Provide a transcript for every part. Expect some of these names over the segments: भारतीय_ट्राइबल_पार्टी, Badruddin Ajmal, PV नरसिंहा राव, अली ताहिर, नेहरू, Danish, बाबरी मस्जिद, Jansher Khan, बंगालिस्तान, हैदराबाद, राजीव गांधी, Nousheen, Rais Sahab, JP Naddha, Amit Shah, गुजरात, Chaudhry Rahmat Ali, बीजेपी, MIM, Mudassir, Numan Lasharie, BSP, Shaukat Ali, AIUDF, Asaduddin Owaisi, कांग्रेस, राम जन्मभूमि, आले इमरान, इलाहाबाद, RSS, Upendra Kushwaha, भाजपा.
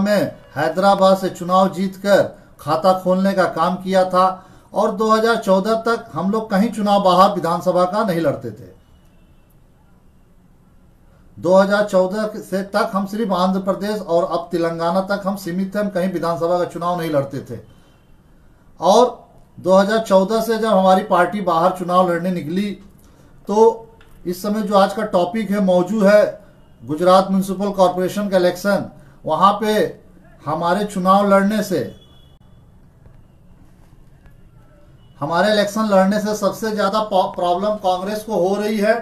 में हैदराबाद से चुनाव जीतकर खाता खोलने का काम किया था और 2014 तक हम लोग कहीं चुनाव बाहर विधानसभा का नहीं लड़ते थे। 2014 से तक हम सिर्फ आंध्र प्रदेश और अब तेलंगाना तक हम सीमित थे, हम कहीं विधानसभा का चुनाव नहीं लड़ते थे। और 2014 से जब हमारी पार्टी बाहर चुनाव लड़ने निकली तो इस समय जो आज का टॉपिक है मौजूद है गुजरात म्यूनसिपल कॉरपोरेशन का इलेक्शन, वहाँ पे हमारे चुनाव लड़ने से, हमारे इलेक्शन लड़ने से सबसे ज़्यादा प्रॉब्लम कांग्रेस को हो रही है।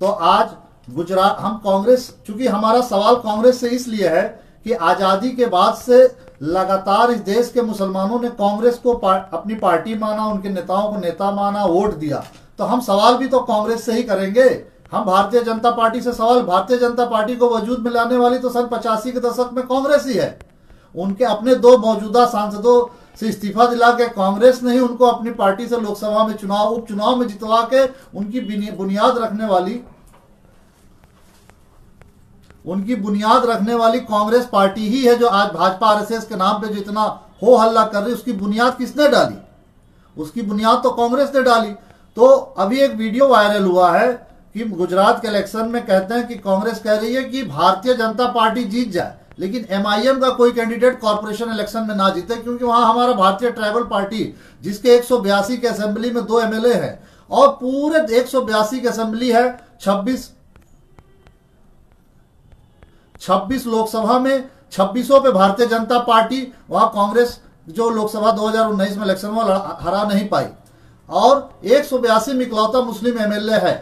तो आज गुजरात हम कांग्रेस, चूंकि हमारा सवाल कांग्रेस से इसलिए है कि आज़ादी के बाद से लगातार इस देश के मुसलमानों ने कांग्रेस को अपनी पार्टी माना, उनके नेताओं को नेता माना, वोट दिया। तो हम सवाल भी तो कांग्रेस से ही करेंगे। हम भारतीय जनता पार्टी से सवाल, भारतीय जनता पार्टी को वजूद में लाने वाली तो सन 85 के दशक में कांग्रेस ही है। उनके अपने दो मौजूदा सांसदों से इस्तीफा दिला के कांग्रेस ने ही उनको अपनी पार्टी से लोकसभा में चुनाव, उपचुनाव में जितवा के उनकी बुनियाद रखने वाली कांग्रेस पार्टी ही है जो आज भाजपा RSS के नाम पे जितना हो हल्ला कर रही, उसकी बुनियाद किसने डाली? उसकी बुनियाद तो कांग्रेस ने डाली। तो अभी एक वीडियो वायरल हुआ है कि गुजरात के इलेक्शन में कहते हैं कि कांग्रेस कह रही है कि भारतीय जनता पार्टी जीत जाए लेकिन MIM का कोई कैंडिडेट कॉर्पोरेशन इलेक्शन में ना जीते, क्योंकि वहां हमारा भारतीय ट्राइबल पार्टी जिसके 182 के असेंबली में 2 MLA हैं और पूरे 182 के असेंबली है, 26 लोकसभा में 26 पे भारतीय जनता पार्टी, वहां कांग्रेस जो लोकसभा 2019 में इलेक्शन में हरा नहीं पाई और 182 में इकलौता मुस्लिम MLA है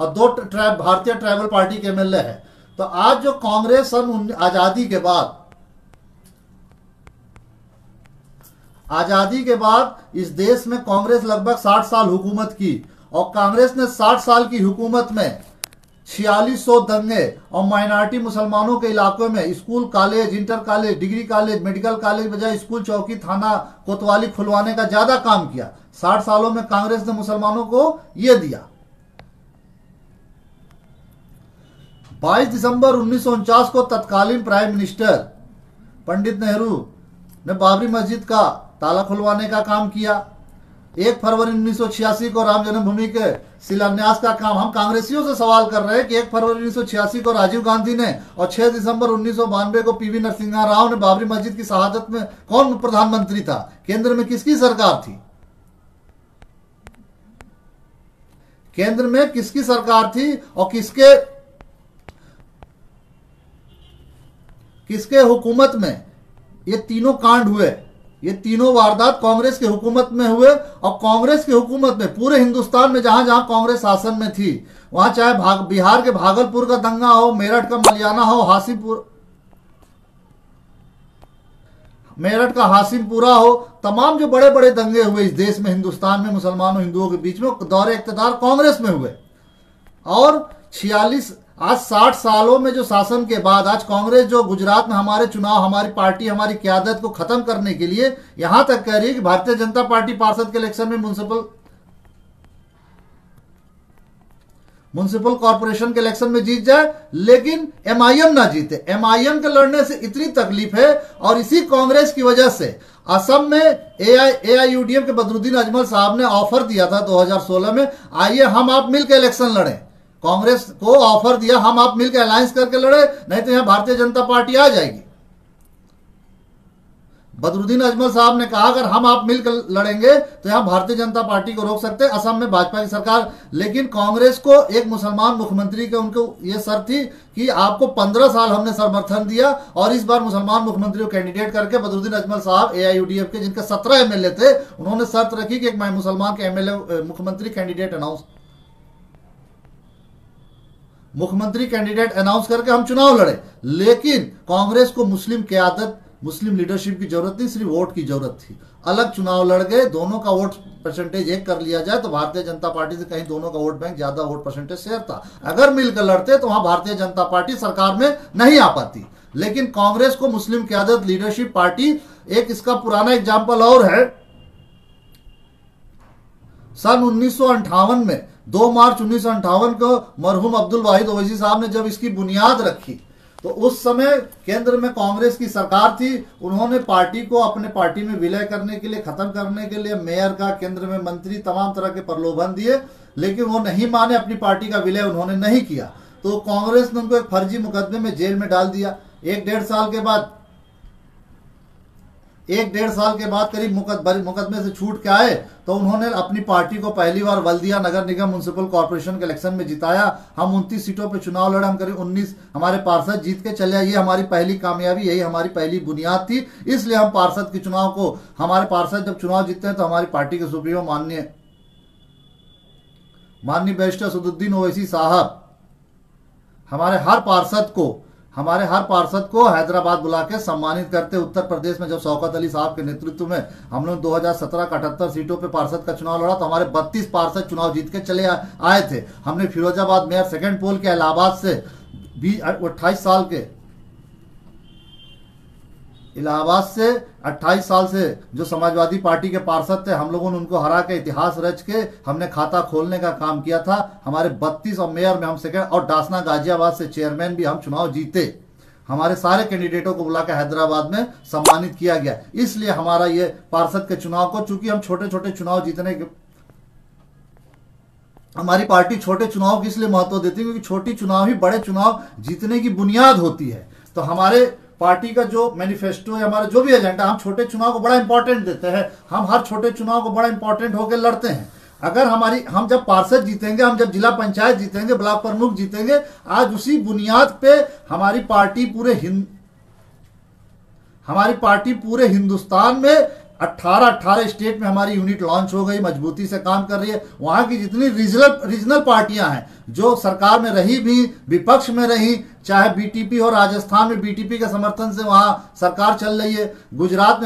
और 2 भारतीय ट्राइबल पार्टी के MLA है। तो आज जो कांग्रेस आजादी के बाद इस देश में कांग्रेस लगभग 60 साल हुकूमत की और कांग्रेस ने 60 साल की हुकूमत में 4600 दंगे और माइनॉरिटी मुसलमानों के इलाकों में school, college, inter college, degree college, medical college बजाय स्कूल, चौकी, थाना, कोतवाली खुलवाने का ज्यादा काम किया। 60 सालों में कांग्रेस ने मुसलमानों को यह दिया। 22 दिसंबर 1949 को तत्कालीन प्राइम मिनिस्टर पंडित नेहरू ने बाबरी मस्जिद का ताला खुलवाने का काम किया। 1 फरवरी 1986 को राम जन्मभूमि के शिलान्यास का काम। हम कांग्रेसियों से सवाल कर रहे हैं कि 1 फरवरी 1986 को राजीव गांधी ने और 6 दिसंबर 1992 को PV नरसिंहा राव ने बाबरी मस्जिद की शहादत में, कौन प्रधानमंत्री था, केंद्र में किसकी सरकार थी, केंद्र में किसकी सरकार थी और किसके हुकूमत में ये तीनों कांड हुए। ये तीनों वारदात कांग्रेस की हुकूमत में हुए और कांग्रेस की हुकूमत में पूरे हिंदुस्तान में जहां जहां कांग्रेस शासन में थी वहां, चाहे बिहार के भागलपुर का दंगा हो, मेरठ का हाशिमपुरा हो, तमाम जो बड़े बड़े दंगे हुए इस देश में, हिंदुस्तान में मुसलमानों हिंदुओं के बीच में, दौरे इख्तियार कांग्रेस में हुए। और 60 सालों में जो शासन के बाद आज कांग्रेस जो गुजरात में हमारे चुनाव, हमारी पार्टी, हमारी क्यादत को खत्म करने के लिए यहां तक कह रही है कि भारतीय जनता पार्टी पार्षद के इलेक्शन में म्युनिसिपल कॉरपोरेशन के इलेक्शन में जीत जाए लेकिन MIM ना जीते। MIM के लड़ने से इतनी तकलीफ है और इसी कांग्रेस की वजह से असम में AIUDF के बदरुद्दीन अजमल साहब ने ऑफर दिया था 2016 में, आइए हम आप मिलकर इलेक्शन लड़े। कांग्रेस को ऑफर दिया हम आप मिलकर अलायंस करके लड़े नहीं तो यहां भारतीय जनता पार्टी आ जाएगी। बदरुद्दीन अजमल साहब ने कहा अगर हम आप मिलकर लड़ेंगे तो यहां भारतीय जनता पार्टी को रोक सकते हैं, असम में भाजपा की सरकार। लेकिन कांग्रेस को एक मुसलमान मुख्यमंत्री के, उनको ये शर्त थी कि आपको 15 साल हमने समर्थन दिया और इस बार मुसलमान मुख्यमंत्री को कैंडिडेट करके बदरुद्दीन अजमल साहब AIUDF के जिनके 17 MLA थे, उन्होंने शर्त रखी कि एक मुसलमान के MLA मुख्यमंत्री कैंडिडेट अनाउंस करके हम चुनाव लड़े। लेकिन कांग्रेस को मुस्लिम क़यादत, मुस्लिम लीडरशिप की जरूरत नहीं, सिर्फ वोट की जरूरत थी। अलग चुनाव लड़ गए, दोनों का वोट परसेंटेज एक कर लिया जाए तो भारतीय जनता पार्टी से कहीं दोनों का वोट बैंक ज्यादा वोट परसेंटेज शेयर था। अगर मिलकर लड़ते तो वहां भारतीय जनता पार्टी सरकार में नहीं आ पाती। लेकिन कांग्रेस को मुस्लिम क़यादत लीडरशिप पार्टी, एक इसका पुराना एग्जाम्पल और है, सन 1958 में 2 मार्च 1958 को मरहूम अब्दुल वाहिद ओवैसी साहब ने जब इसकी बुनियाद रखी तो उस समय केंद्र में कांग्रेस की सरकार थी, उन्होंने पार्टी को अपने पार्टी में विलय करने के लिए, खत्म करने के लिए मेयर का, केंद्र में मंत्री, तमाम तरह के प्रलोभन दिए, लेकिन वो नहीं माने, अपनी पार्टी का विलय उन्होंने नहीं किया। तो कांग्रेस ने उनको एक फर्जी मुकदमे में जेल में डाल दिया। एक डेढ़ साल के बाद करीब मुकदमे से छूट के आए तो उन्होंने अपनी पार्टी को पहली बार बल्दिया, नगर निगम, म्युनिसिपल कॉर्पोरेशन के इलेक्शन में जिताया। हम 29 सीटों पर चुनाव लड़े, हम करीब 19 हमारे पार्षद जीत के चले। ये हमारी पहली कामयाबी, यही हमारी पहली बुनियाद थी, इसलिए हम पार्षद के चुनाव को, हमारे पार्षद जब चुनाव जीतते हैं तो हमारी पार्टी के सुप्रीमो माननीय बैरिस्टर असदुद्दीन ओवैसी साहब हमारे हर पार्षद को हैदराबाद बुला के सम्मानित करते। उत्तर प्रदेश में जब शौकत अली साहब के नेतृत्व में हम लोग 2017 का 78 सीटों पे पार्षद का चुनाव लड़ा तो हमारे 32 पार्षद चुनाव जीत के चले आए थे। हमने फिरोजाबाद मेयर सेकंड पोल के इलाहाबाद से 28 साल से जो समाजवादी पार्टी के पार्षद थे, हम लोगों ने उनको हरा के, इतिहास रच के हमने खाता खोलने का काम किया था। हमारे 32 और मेयर में हम सेकंड, और डासना गाजियाबाद से चेयरमैन भी हम चुनाव जीते। हमारे सारे कैंडिडेटों को बुलाकर हैदराबाद में सम्मानित किया गया। इसलिए हमारा ये पार्षद के चुनाव को, चूंकि हम छोटे छोटे चुनाव जीतने के, हमारी पार्टी छोटे चुनाव को इसलिए महत्व देती है क्योंकि छोटी चुनाव ही बड़े चुनाव जीतने की बुनियाद होती है। तो हमारे पार्टी का जो मैनिफेस्टो है, हमारा जो भी एजेंडा, हम छोटे चुनाव को बड़ा इंपॉर्टेंट देते हैं। हम हर छोटे चुनाव को बड़ा इंपॉर्टेंट होकर लड़ते हैं। अगर हम जब पार्षद जीतेंगे, हम जब जिला पंचायत जीतेंगे, ब्लॉक प्रमुख जीतेंगे, आज उसी बुनियाद पे हमारी पार्टी पूरे हिंदुस्तान में 18 स्टेट में हमारी यूनिट लॉन्च हो गई, मजबूती से काम कर रही है। वहाँ की जितनी रीजनल पार्टियां हैं जो सरकार में रही भी, विपक्ष में रही, चाहे बीटीपी हो, राजस्थान में बीटीपी के समर्थन से वहाँ सरकार चल रही है, गुजरात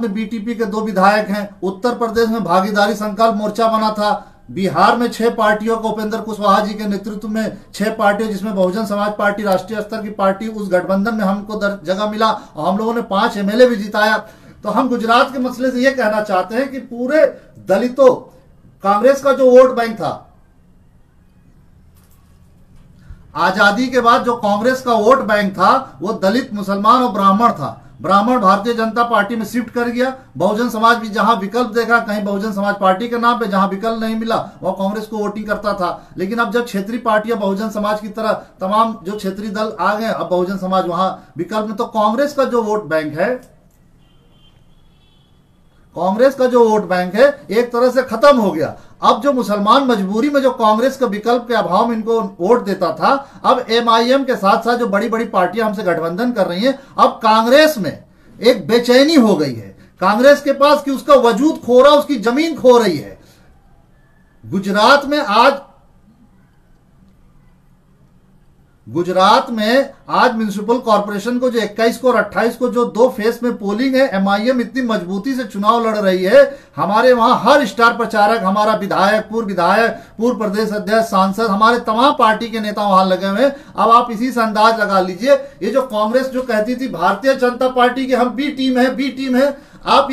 में बीटीपी के 2 विधायक हैं, उत्तर प्रदेश में भागीदारी संकल्प मोर्चा बना था, बिहार में 6 पार्टियों को उपेंद्र कुशवाहा जी के नेतृत्व में 6 पार्टियों, जिसमें बहुजन समाज पार्टी राष्ट्रीय स्तर की पार्टी, उस गठबंधन में हमको जगह मिला और हम लोगों ने 5 MLA भी जिताया। तो हम गुजरात के मसले से ये कहना चाहते हैं कि पूरे दलितों, कांग्रेस का जो वोट बैंक था, आजादी के बाद जो कांग्रेस का वोट बैंक था वो दलित, मुसलमान और ब्राह्मण था। ब्राह्मण भारतीय जनता पार्टी में शिफ्ट कर गया, बहुजन समाज भी जहां विकल्प देखा, कहीं बहुजन समाज पार्टी के नाम पे जहां विकल्प नहीं मिला वहां कांग्रेस को वोटिंग करता था। लेकिन अब जब क्षेत्रीय पार्टियां बहुजन समाज की तरह तमाम जो क्षेत्रीय दल आ गए, अब बहुजन समाज वहां विकल्प में, तो कांग्रेस का जो वोट बैंक है एक तरह से खत्म हो गया। अब जो मुसलमान मजबूरी में जो कांग्रेस के विकल्प के अभाव में इनको वोट देता था, अब MIM के साथ साथ जो बड़ी बड़ी पार्टियां हमसे गठबंधन कर रही हैं, अब कांग्रेस में एक बेचैनी हो गई है कांग्रेस के पास कि उसका वजूद खो रहा, उसकी जमीन खो रही है। गुजरात में आज म्युनिसिपल कॉर्पोरेशन को जो 21 को और 28 को जो 2 फेस में पोलिंग है, MIM इतनी मजबूती से चुनाव लड़ रही है। हमारे वहां हर स्टार प्रचारक, हमारा विधायक, पूर्व प्रदेश अध्यक्ष, सांसद, हमारे तमाम पार्टी के नेता वहां लगे हुए हैं। अब आप इसी से अंदाज लगा लीजिए, ये जो कांग्रेस जो कहती थी भारतीय जनता पार्टी की हम बी टीम है, आप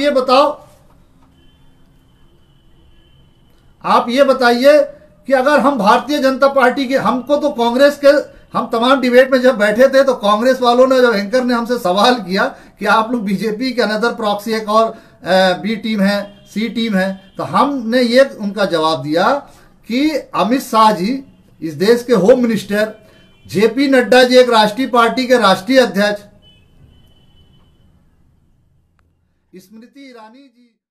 ये बताइए कि अगर हम भारतीय जनता पार्टी के, हमको तो कांग्रेस के, हम तमाम डिबेट में जब बैठे थे तो कांग्रेस वालों ने, जब एंकर ने हमसे सवाल किया कि आप लोग बीजेपी के अनदर प्रॉक्सी, एक और बी टीम है, सी टीम है, तो हमने ये उनका जवाब दिया कि अमित शाह जी इस देश के home minister, JP Nadda ji एक राष्ट्रीय पार्टी के राष्ट्रीय अध्यक्ष, स्मृति ईरानी जी